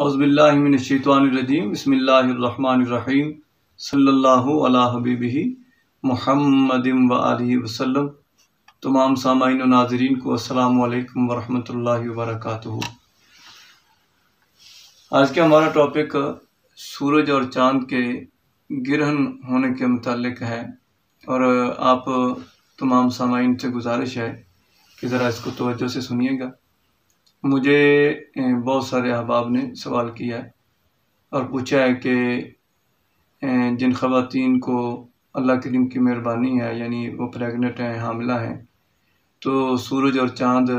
औज़ुबिल्लाहि मिनश्शैतानिर्रजीम बिस्मिल्लाहिर्रहमानिर्रहीम सल्लल्लाहु अला हबीबिही मुहम्मदिन व आलिहि वसल्लम। तमाम सामाईन व नाज़रीन को अस्सलामु अलैकुम व रहमतुल्लाहि व बरकातुहू। आज का हमारा टॉपिक सूरज और चाँद के गिरहन होने के मुतालिक है और आप तमाम सामाईन से गुजारिश है कि ज़रा इसको तवज्जो से सुनिएगा। मुझे बहुत सारे अहबाब ने सवाल किया है और पूछा है कि जिन ख़वातीन को अल्लाह करीम की मेहरबानी है यानी वो प्रेगनेंट हैं, हामिला हैं, तो सूरज और चाँद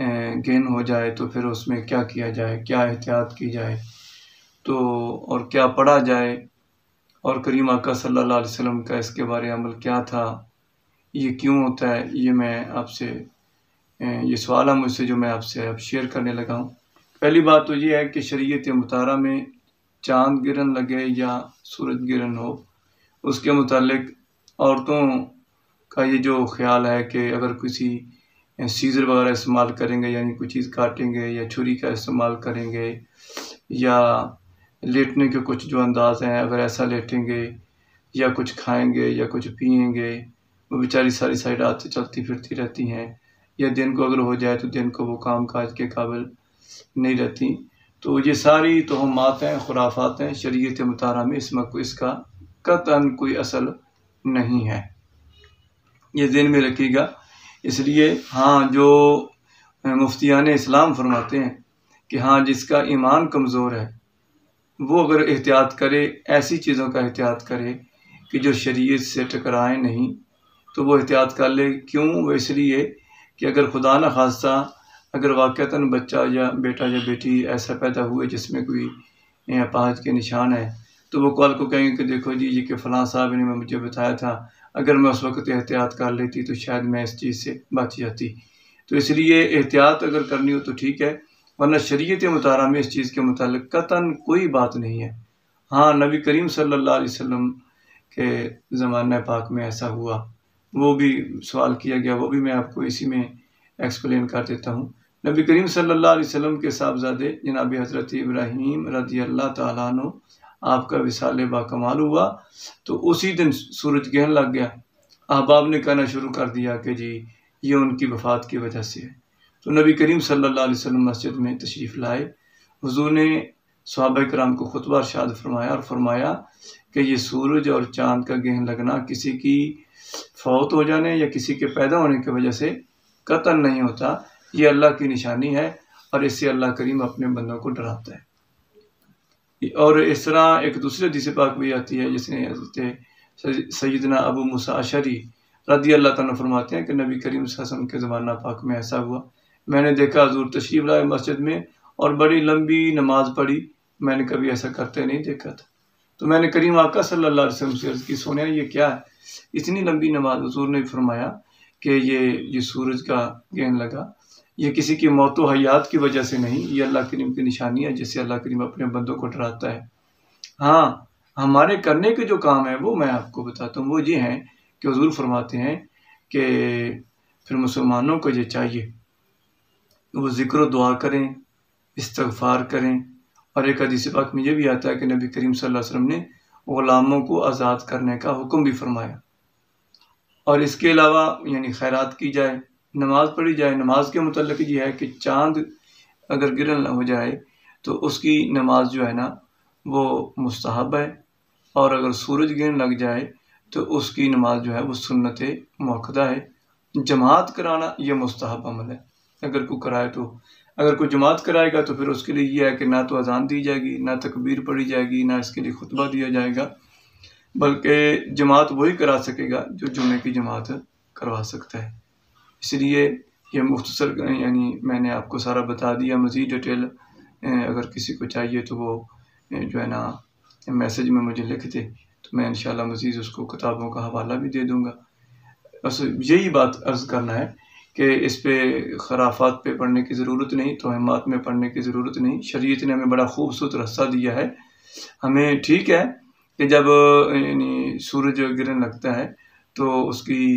गेन हो जाए तो फिर उसमें क्या किया जाए, क्या एहतियात की जाए तो और क्या पढ़ा जाए, और करीम आका सल्लल्लाहु अलैहि वसल्लम का इसके बारे में अमल क्या था, ये क्यों होता है। ये मैं आपसे ये सवाल है मुझसे जो मैं आपसे अब शेयर करने लगा हूँ। पहली बात तो ये है कि शरीयत मुतारा में चाँद गिरन लगे या सूरज गिरन हो, उसके मुतालिक औरतों का ये जो ख्याल है कि अगर किसी सीज़र वगैरह इस्तेमाल करेंगे यानी कोई चीज़ काटेंगे या छुरी का इस्तेमाल करेंगे या लेटने के कुछ जो अंदाज़ हैं, अगर ऐसा लेटेंगे या कुछ खाएँगे या कुछ पिएँगे, वो बेचारी सारी साइड हाथ से चलती फिरती रहती हैं, या दिन को अगर हो जाए तो दिन को वो काम काज के काबिल नहीं रहती। तो ये सारी तोहमात हैं, खुराफात हैं, शरीयत मुतारा में इसका कतन कोई असल नहीं है, ये दिन में रखिएगा। इसलिए हाँ, जो मुफ्तियान इस्लाम फरमाते हैं कि हाँ जिसका ईमान कमज़ोर है वो अगर एहतियात करे, ऐसी चीज़ों का एहतियात करे कि जो शरीयत से टकराए नहीं, तो वो एहतियात कर ले। क्यों? वो इसलिए कि अगर खुदा न खास्ता अगर वाक़तन बच्चा या बेटा या बेटी ऐसा पैदा हुए जिसमें कोई अपहाज के निशान है, तो वो कॉल को कहेंगे कि देखो जी ये कि फ़लाँ साहब ने मुझे बताया था, अगर मैं उस वक्त एहतियात कर लेती तो शायद मैं इस चीज़ से बच जाती। तो इसलिए एहतियात अगर करनी हो तो ठीक है, वरना शरीयत मुतारा में इस चीज़ के मुतालिक कतन कोई बात नहीं है। हाँ, नबी करीम सल्लल्लाहु अलैहि वसल्लम के ज़माने पाक में ऐसा हुआ, वो भी सवाल किया गया, वो भी मैं आपको इसी में एक्सप्लेन कर देता हूँ। नबी करीम सल्लल्लाहु अलैहि वसल्लम के साहबजादे जनाब हज़रत इब्राहीम रज़ी अल्लाह तआला अन्हु आपका विसाल बाकमाल हुआ, तो उसी दिन सूरज ग्रहण लग गया। अहबाब ने कहना शुरू कर दिया कि जी ये उनकी वफ़ात की वजह से है। तो नबी करीम सल्लल्लाहु अलैहि वसल्लम मस्जिद में तशरीफ़ लाए, हुजूर ने सहाबा कराम को खुतबा इरशाद फरमाया और फरमाया कि ये सूरज और चाँद का ग्रहण लगना किसी की फ़ौत हो जाने या किसी के पैदा होने की वजह से कतन नहीं होता, ये अल्लाह की निशानी है और इससे अल्लाह करीम अपने बंदों को डराता है। और इस तरह एक दूसरे हदीस पाक भी आती है जिसने सय्यदना अबू मूसा अशरी रज़ी अल्लाह तआला अन्हु फरमाते हैं कि नबी करीम सल्लल्लाहु अलैहि वसल्लम के ज़माना पाक में ऐसा हुआ, मैंने देखा हुजूर तशरीफ़ लाए मस्जिद में और बड़ी लंबी नमाज पढ़ी, मैंने कभी ऐसा करते नहीं देखा था। तो मैंने करीम आका सल्लल्लाहु अलैहि वसल्लम से अर्ज़ की, सुने ये क्या है इतनी लंबी नमाज। हुजूर ने फरमाया कि ये सूरज का ग्रहण लगा, ये किसी की मौत व हयात की वजह से नहीं, ये अल्लाह करीम की निशानी है जिससे अल्लाह करीम अपने बंदों को डराता है। हाँ, हमारे करने के जो काम है वो मैं आपको बताता हूँ, वो ये हैं कि हुजूर फरमाते हैं कि फिर मुसलमानों को ये चाहिए वो ज़िक्र व दुआ करें, इस्तग़फ़ार करें। और एक हदीस पाक में ये भी आता है कि नबी करीम सल्लल्लाहु अलैहि वसल्लम ने ग़ुलामों को आज़ाद करने का हुक्म भी फरमाया। और इसके अलावा यानी खैरात की जाए, नमाज़ पढ़ी जाए। नमाज के मतलब ये है कि चाँद अगर गिरन हो जाए तो उसकी नमाज जो है ना वो मुस्तहब है, और अगर सूरज गिरन लग जाए तो उसकी नमाज जो है वो सुन्नत मुअक्कदा है। जमात कराना ये मुस्तहब अमल है, अगर कोई कराए तो। अगर कोई जमात कराएगा तो फिर उसके लिए यह है कि ना तो अजान दी जाएगी, ना तकबीर पढ़ी जाएगी, ना इसके लिए खुतबा दिया जाएगा, बल्कि जमात वही करा सकेगा जो जुम्मे की जमात करवा सकता है। इसलिए यह मुख्तसर यानी मैंने आपको सारा बता दिया। मज़ीद डिटेल अगर किसी को चाहिए तो वो जो है ना मैसेज में मुझे लिख दे, तो मैं इंशाल्लाह मज़ीद उसको किताबों का हवाला भी दे दूँगा। बस यही बात अर्ज़ करना है कि इस पर खराफात पे पढ़ने की ज़रूरत नहीं, तोहमात में पढ़ने की ज़रूरत नहीं। शरीयत ने हमें बड़ा खूबसूरत रास्ता दिया है। हमें ठीक है कि जब यानी सूरज गिरने लगता है तो उसकी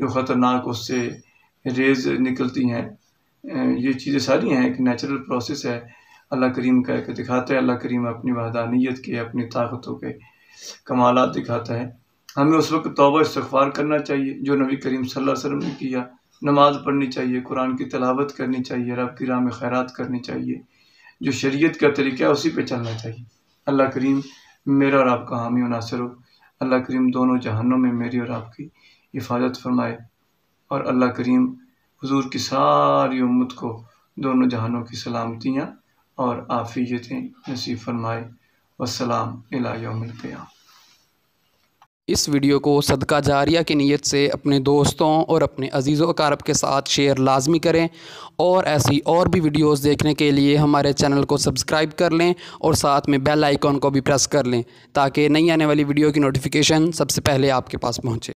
जो ख़तरनाक उससे रेज़ निकलती हैं, ये चीज़ें सारी हैं, एक नेचुरल प्रोसेस है। अल्लाह करीम कह के दिखाते हैं। अल्लाह करीम अपनी वहदानियत के, अपनी ताकतों के कमालात दिखाता है। हमें उस वक्त तौबा इस्तिग़फ़ार करना चाहिए जो नबी करीम सल्लल्लाहु अलैहि वसल्लम ने किया। नमाज पढ़नी चाहिए, कुरान की तिलावत करनी चाहिए, रब की राह में खैरात करनी चाहिए, जो शरीयत का तरीका है उसी पे चलना चाहिए। अल्लाह करीम मेरा और आपका हामी और नासिर हो। अल्लाह करीम दोनों जहानों में मेरी और आपकी हिफाजत फरमाए और अल्लाह करीम हुजूर की सारी उम्मत को दोनों जहानों की सलामतियाँ और आफियतें नसीब फरमाए। वस्सलाम इला यौमिल क़ियामह। इस वीडियो को सदका जारिया की नीयत से अपने दोस्तों और अपने अजीज़ अकारब के साथ शेयर लाजमी करें और ऐसी और भी वीडियोस देखने के लिए हमारे चैनल को सब्सक्राइब कर लें और साथ में बेल आइकॉन को भी प्रेस कर लें ताकि नई आने वाली वीडियो की नोटिफिकेशन सबसे पहले आपके पास पहुंचे।